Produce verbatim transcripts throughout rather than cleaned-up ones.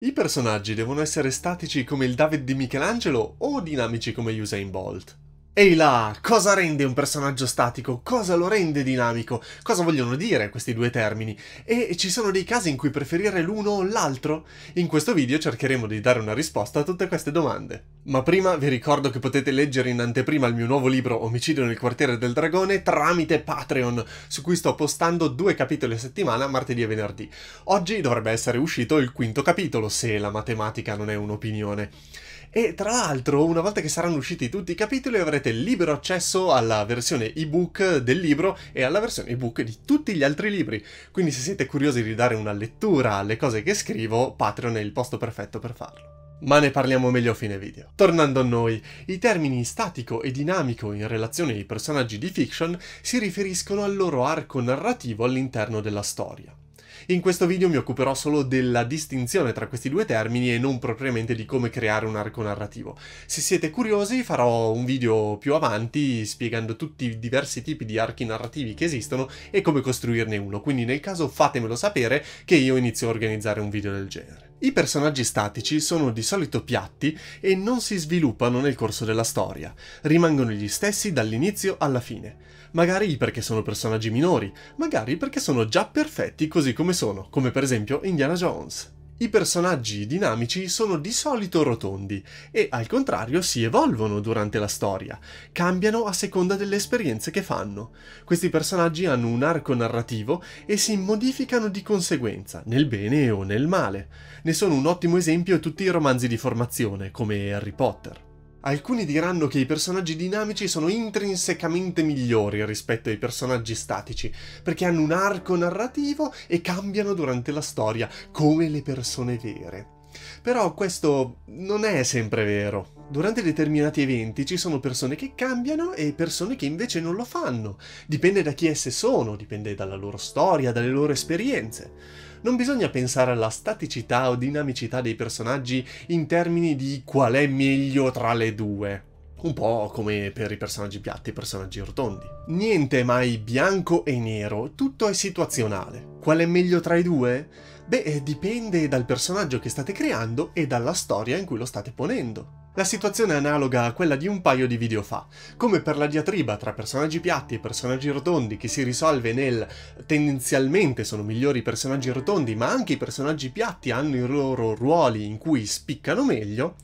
I personaggi devono essere statici come il David di Michelangelo o dinamici come Usain Bolt? Ehi là, cosa rende un personaggio statico? Cosa lo rende dinamico? Cosa vogliono dire questi due termini? E ci sono dei casi in cui preferire l'uno o l'altro? In questo video cercheremo di dare una risposta a tutte queste domande. Ma prima vi ricordo che potete leggere in anteprima il mio nuovo libro Omicidio nel Quartiere del Dragone tramite Patreon, su cui sto postando due capitoli a settimana, martedì e venerdì. Oggi dovrebbe essere uscito il quinto capitolo, se la matematica non è un'opinione. E tra l'altro, una volta che saranno usciti tutti i capitoli, avrete libero accesso alla versione ebook del libro e alla versione ebook di tutti gli altri libri. Quindi se siete curiosi di dare una lettura alle cose che scrivo, Patreon è il posto perfetto per farlo. Ma ne parliamo meglio a fine video. Tornando a noi, i termini statico e dinamico in relazione ai personaggi di fiction si riferiscono al loro arco narrativo all'interno della storia. In questo video mi occuperò solo della distinzione tra questi due termini e non propriamente di come creare un arco narrativo. Se siete curiosi farò un video più avanti spiegando tutti i diversi tipi di archi narrativi che esistono e come costruirne uno, quindi nel caso fatemelo sapere che io inizio a organizzare un video del genere. I personaggi statici sono di solito piatti e non si sviluppano nel corso della storia, rimangono gli stessi dall'inizio alla fine. Magari perché sono personaggi minori, magari perché sono già perfetti così come sono, come per esempio Indiana Jones. I personaggi dinamici sono di solito rotondi e al contrario si evolvono durante la storia, cambiano a seconda delle esperienze che fanno. Questi personaggi hanno un arco narrativo e si modificano di conseguenza, nel bene o nel male. Ne sono un ottimo esempio tutti i romanzi di formazione, come Harry Potter. Alcuni diranno che i personaggi dinamici sono intrinsecamente migliori rispetto ai personaggi statici, perché hanno un arco narrativo e cambiano durante la storia, come le persone vere. Però questo non è sempre vero. Durante determinati eventi ci sono persone che cambiano e persone che invece non lo fanno. Dipende da chi esse sono, dipende dalla loro storia, dalle loro esperienze. Non bisogna pensare alla staticità o dinamicità dei personaggi in termini di qual è meglio tra le due. Un po' come per i personaggi piatti e i personaggi rotondi. Niente è mai bianco e nero, tutto è situazionale. Qual è meglio tra i due? Beh, dipende dal personaggio che state creando e dalla storia in cui lo state ponendo. La situazione è analoga a quella di un paio di video fa, come per la diatriba tra personaggi piatti e personaggi rotondi che si risolve nel tendenzialmente sono migliori i personaggi rotondi, ma anche i personaggi piatti hanno i loro ruoli in cui spiccano meglio,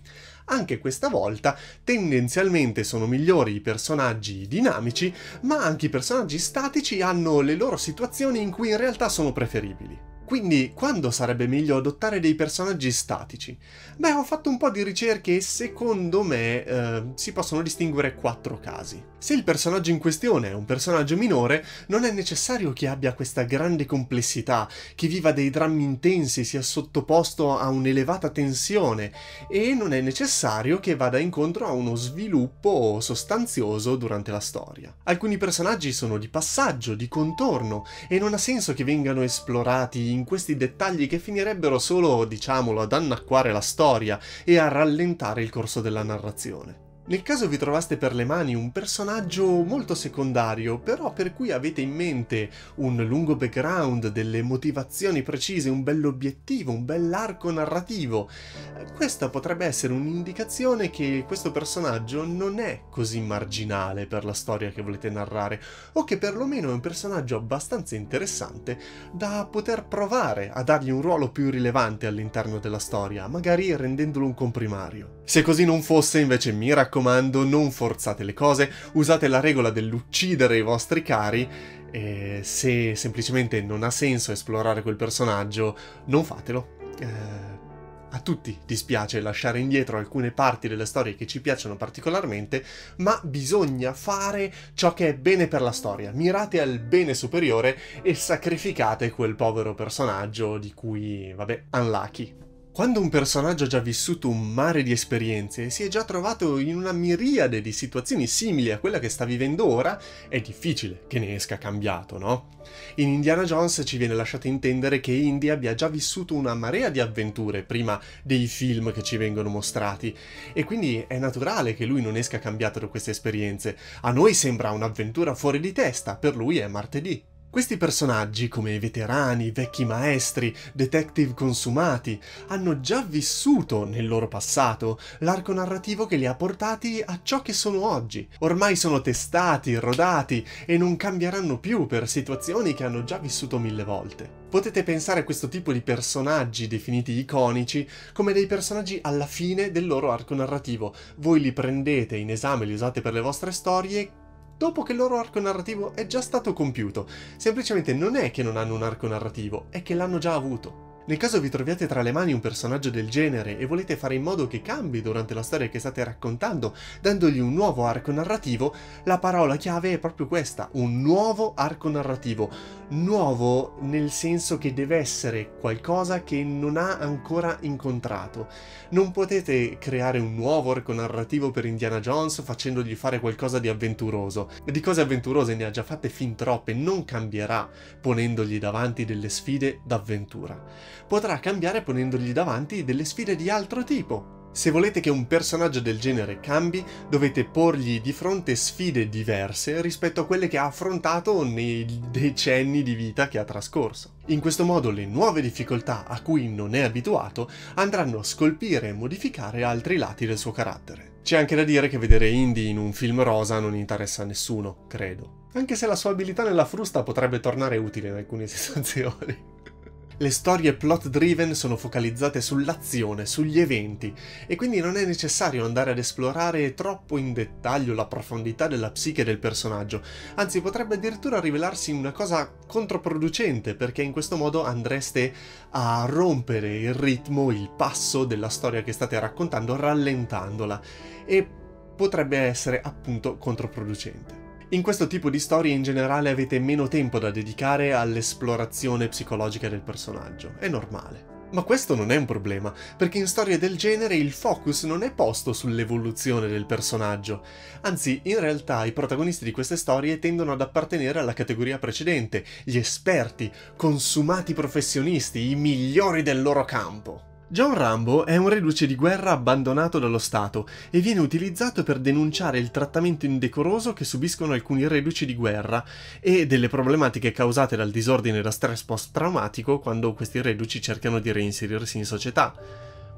anche questa volta tendenzialmente sono migliori i personaggi dinamici, ma anche i personaggi statici hanno le loro situazioni in cui in realtà sono preferibili. Quindi, quando sarebbe meglio adottare dei personaggi statici? Beh, ho fatto un po' di ricerche e secondo me eh, si possono distinguere quattro casi. Se il personaggio in questione è un personaggio minore, non è necessario che abbia questa grande complessità, che viva dei drammi intensi, sia sottoposto a un'elevata tensione, e non è necessario che vada incontro a uno sviluppo sostanzioso durante la storia. Alcuni personaggi sono di passaggio, di contorno, e non ha senso che vengano esplorati in questi dettagli che finirebbero solo, diciamolo, ad annacquare la storia e a rallentare il corso della narrazione. Nel caso vi trovaste per le mani un personaggio molto secondario, però per cui avete in mente un lungo background, delle motivazioni precise, un bell'obiettivo, un bell'arco narrativo, questa potrebbe essere un'indicazione che questo personaggio non è così marginale per la storia che volete narrare, o che perlomeno è un personaggio abbastanza interessante da poter provare a dargli un ruolo più rilevante all'interno della storia, magari rendendolo un comprimario. Se così non fosse, invece, mi raccomando, Mi raccomando, non forzate le cose, usate la regola dell'uccidere i vostri cari e se semplicemente non ha senso esplorare quel personaggio, non fatelo. Eh, a tutti dispiace lasciare indietro alcune parti delle storie che ci piacciono particolarmente, ma bisogna fare ciò che è bene per la storia. Mirate al bene superiore e sacrificate quel povero personaggio di cui, vabbè, unlucky. Quando un personaggio ha già vissuto un mare di esperienze e si è già trovato in una miriade di situazioni simili a quella che sta vivendo ora, è difficile che ne esca cambiato, no? In Indiana Jones ci viene lasciato intendere che Indy abbia già vissuto una marea di avventure prima dei film che ci vengono mostrati, e quindi è naturale che lui non esca cambiato da queste esperienze. A noi sembra un'avventura fuori di testa, per lui è martedì. Questi personaggi, come veterani, vecchi maestri, detective consumati, hanno già vissuto nel loro passato l'arco narrativo che li ha portati a ciò che sono oggi. Ormai sono testati, rodati e non cambieranno più per situazioni che hanno già vissuto mille volte. Potete pensare a questo tipo di personaggi definiti iconici come dei personaggi alla fine del loro arco narrativo. Voi li prendete in esame, li usate per le vostre storie dopo che il loro arco narrativo è già stato compiuto. Semplicemente non è che non hanno un arco narrativo, è che l'hanno già avuto. Nel caso vi troviate tra le mani un personaggio del genere e volete fare in modo che cambi durante la storia che state raccontando, dandogli un nuovo arco narrativo, la parola chiave è proprio questa, un nuovo arco narrativo. Nuovo nel senso che deve essere qualcosa che non ha ancora incontrato. Non potete creare un nuovo arco narrativo per Indiana Jones facendogli fare qualcosa di avventuroso. Di cose avventurose ne ha già fatte fin troppe, non cambierà ponendogli davanti delle sfide d'avventura. Potrà cambiare ponendogli davanti delle sfide di altro tipo. Se volete che un personaggio del genere cambi, dovete porgli di fronte sfide diverse rispetto a quelle che ha affrontato nei decenni di vita che ha trascorso. In questo modo le nuove difficoltà a cui non è abituato andranno a scolpire e modificare altri lati del suo carattere. C'è anche da dire che vedere Indy in un film rosa non interessa a nessuno, credo. Anche se la sua abilità nella frusta potrebbe tornare utile in alcune situazioni. Le storie plot-driven sono focalizzate sull'azione, sugli eventi, e quindi non è necessario andare ad esplorare troppo in dettaglio la profondità della psiche del personaggio, anzi potrebbe addirittura rivelarsi una cosa controproducente, perché in questo modo andreste a rompere il ritmo, il passo della storia che state raccontando, rallentandola, e potrebbe essere appunto controproducente. In questo tipo di storie in generale avete meno tempo da dedicare all'esplorazione psicologica del personaggio, è normale. Ma questo non è un problema, perché in storie del genere il focus non è posto sull'evoluzione del personaggio, anzi in realtà i protagonisti di queste storie tendono ad appartenere alla categoria precedente, gli esperti, consumati professionisti, i migliori del loro campo. John Rambo è un reduce di guerra abbandonato dallo Stato e viene utilizzato per denunciare il trattamento indecoroso che subiscono alcuni reduci di guerra e delle problematiche causate dal disordine da stress post-traumatico quando questi reduci cercano di reinserirsi in società.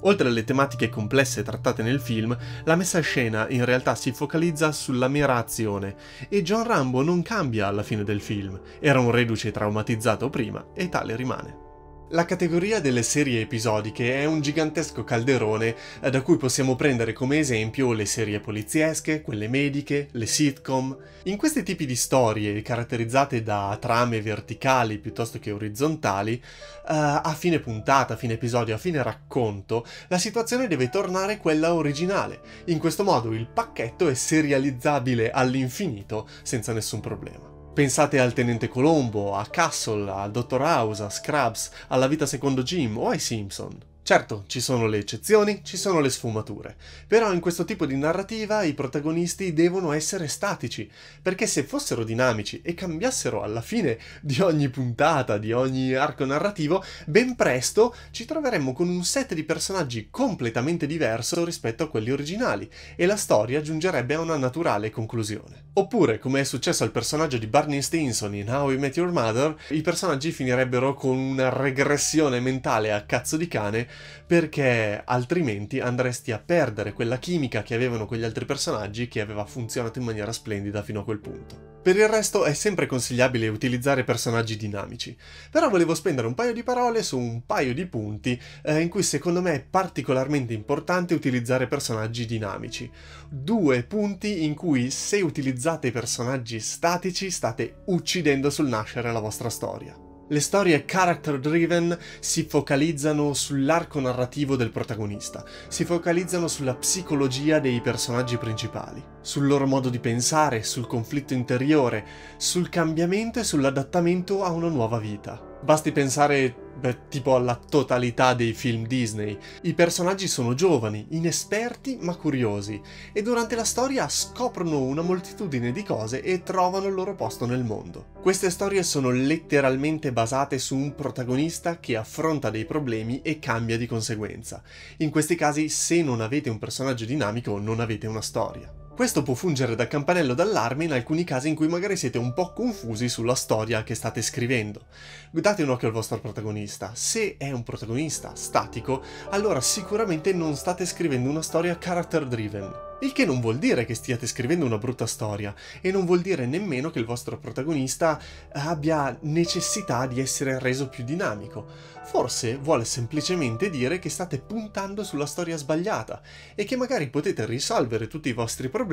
Oltre alle tematiche complesse trattate nel film, la messa a scena in realtà si focalizza sulla mera azione e John Rambo non cambia alla fine del film, era un reduce traumatizzato prima e tale rimane. La categoria delle serie episodiche è un gigantesco calderone da cui possiamo prendere come esempio le serie poliziesche, quelle mediche, le sitcom. In questi tipi di storie, caratterizzate da trame verticali piuttosto che orizzontali, a fine puntata, a fine episodio, a fine racconto, la situazione deve tornare quella originale. In questo modo il pacchetto è serializzabile all'infinito senza nessun problema. Pensate al Tenente Colombo, a Castle, al Dottor House, a Scrubs, alla vita secondo Jim o ai Simpson. Certo, ci sono le eccezioni, ci sono le sfumature, però in questo tipo di narrativa i protagonisti devono essere statici, perché se fossero dinamici e cambiassero alla fine di ogni puntata, di ogni arco narrativo, ben presto ci troveremmo con un set di personaggi completamente diverso rispetto a quelli originali, e la storia giungerebbe a una naturale conclusione. Oppure, come è successo al personaggio di Barney Stinson in How I Met Your Mother, i personaggi finirebbero con una regressione mentale a cazzo di cane, perché altrimenti andresti a perdere quella chimica che avevano con gli altri personaggi che aveva funzionato in maniera splendida fino a quel punto. Per il resto è sempre consigliabile utilizzare personaggi dinamici, però volevo spendere un paio di parole su un paio di punti eh, in cui secondo me è particolarmente importante utilizzare personaggi dinamici. Due punti in cui se utilizzate personaggi statici state uccidendo sul nascere la vostra storia. Le storie character driven si focalizzano sull'arco narrativo del protagonista, si focalizzano sulla psicologia dei personaggi principali, sul loro modo di pensare, sul conflitto interiore, sul cambiamento e sull'adattamento a una nuova vita. Basti pensare Beh, tipo alla totalità dei film Disney. I personaggi sono giovani, inesperti ma curiosi, e durante la storia scoprono una moltitudine di cose e trovano il loro posto nel mondo. Queste storie sono letteralmente basate su un protagonista che affronta dei problemi e cambia di conseguenza. In questi casi, se non avete un personaggio dinamico, non avete una storia. Questo può fungere da campanello d'allarme in alcuni casi in cui magari siete un po' confusi sulla storia che state scrivendo. Date un occhio al vostro protagonista. Se è un protagonista statico, allora sicuramente non state scrivendo una storia character driven. Il che non vuol dire che stiate scrivendo una brutta storia, e non vuol dire nemmeno che il vostro protagonista abbia necessità di essere reso più dinamico. Forse vuole semplicemente dire che state puntando sulla storia sbagliata, e che magari potete risolvere tutti i vostri problemi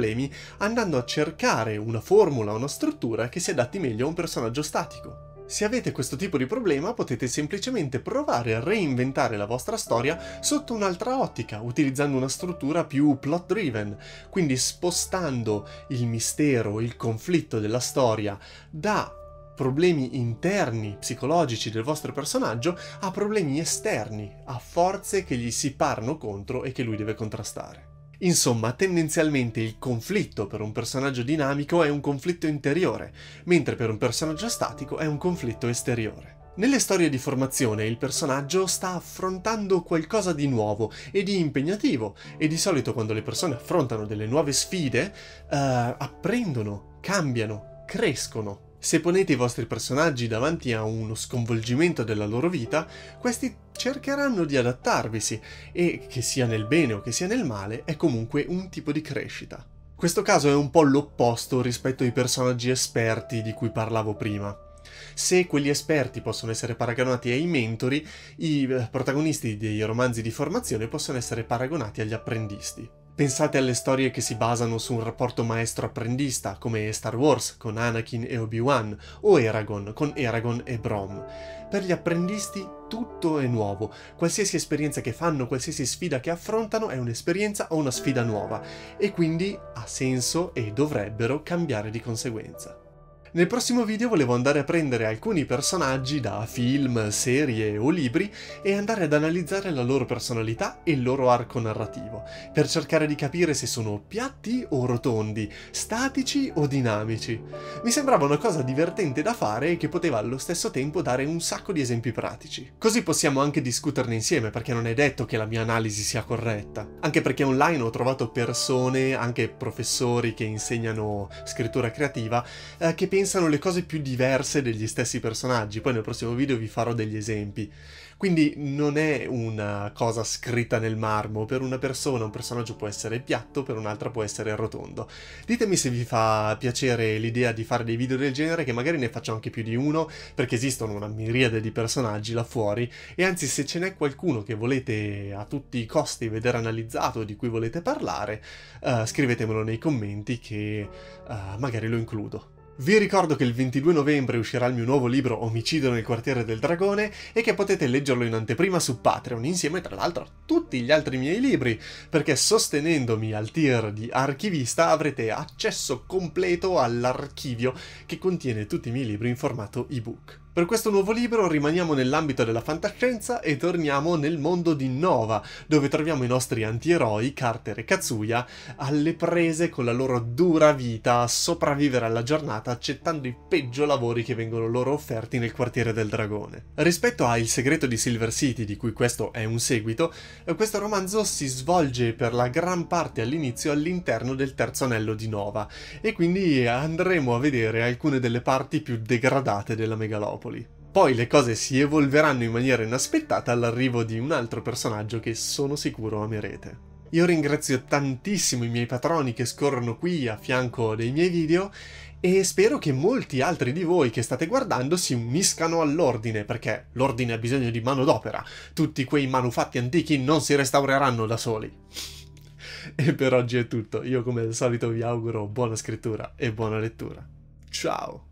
andando a cercare una formula o una struttura che si adatti meglio a un personaggio statico. Se avete questo tipo di problema potete semplicemente provare a reinventare la vostra storia sotto un'altra ottica, utilizzando una struttura più plot driven, quindi spostando il mistero, il conflitto della storia da problemi interni, psicologici del vostro personaggio a problemi esterni, a forze che gli si parano contro e che lui deve contrastare. Insomma, tendenzialmente il conflitto per un personaggio dinamico è un conflitto interiore, mentre per un personaggio statico è un conflitto esteriore. Nelle storie di formazione il personaggio sta affrontando qualcosa di nuovo e di impegnativo, e di solito quando le persone affrontano delle nuove sfide, eh, apprendono, cambiano, crescono. Se ponete i vostri personaggi davanti a uno sconvolgimento della loro vita, questi cercheranno di adattarvisi e, che sia nel bene o che sia nel male, è comunque un tipo di crescita. Questo caso è un po' l'opposto rispetto ai personaggi esperti di cui parlavo prima. Se quegli esperti possono essere paragonati ai mentori, i protagonisti dei romanzi di formazione possono essere paragonati agli apprendisti. Pensate alle storie che si basano su un rapporto maestro-apprendista, come Star Wars con Anakin e Obi-Wan, o Eragon con Eragon e Brom. Per gli apprendisti tutto è nuovo, qualsiasi esperienza che fanno, qualsiasi sfida che affrontano è un'esperienza o una sfida nuova, e quindi ha senso e dovrebbero cambiare di conseguenza. Nel prossimo video volevo andare a prendere alcuni personaggi da film, serie o libri e andare ad analizzare la loro personalità e il loro arco narrativo, per cercare di capire se sono piatti o rotondi, statici o dinamici. Mi sembrava una cosa divertente da fare e che poteva allo stesso tempo dare un sacco di esempi pratici. Così possiamo anche discuterne insieme, perché non è detto che la mia analisi sia corretta. Anche perché online ho trovato persone, anche professori che insegnano scrittura creativa, eh, che pensano pensano le cose più diverse degli stessi personaggi, poi nel prossimo video vi farò degli esempi. Quindi non è una cosa scritta nel marmo, per una persona un personaggio può essere piatto, per un'altra può essere rotondo. Ditemi se vi fa piacere l'idea di fare dei video del genere, che magari ne faccio anche più di uno, perché esistono una miriade di personaggi là fuori, e anzi se ce n'è qualcuno che volete a tutti i costi vedere analizzato, di cui volete parlare, uh, scrivetemelo nei commenti che uh, magari lo includo. Vi ricordo che il ventidue novembre uscirà il mio nuovo libro Omicidio nel Quartiere del Dragone e che potete leggerlo in anteprima su Patreon, insieme tra l'altro a tutti gli altri miei libri, perché sostenendomi al tier di archivista avrete accesso completo all'archivio che contiene tutti i miei libri in formato ebook. Per questo nuovo libro rimaniamo nell'ambito della fantascienza e torniamo nel mondo di Nova, dove troviamo i nostri antieroi, Carter e Kazuya, alle prese con la loro dura vita a sopravvivere alla giornata accettando i peggio lavori che vengono loro offerti nel Quartiere del Dragone. Rispetto a Il Segreto di Silver City, di cui questo è un seguito, questo romanzo si svolge per la gran parte all'inizio all'interno del Terzo Anello di Nova, e quindi andremo a vedere alcune delle parti più degradate della megalopoli. Poi le cose si evolveranno in maniera inaspettata all'arrivo di un altro personaggio che sono sicuro amerete. Io ringrazio tantissimo i miei patroni che scorrono qui a fianco dei miei video e spero che molti altri di voi che state guardando si uniscano all'ordine, perché l'ordine ha bisogno di manodopera. Tutti quei manufatti antichi non si restaureranno da soli. E per oggi è tutto. Io come al solito vi auguro buona scrittura e buona lettura. Ciao!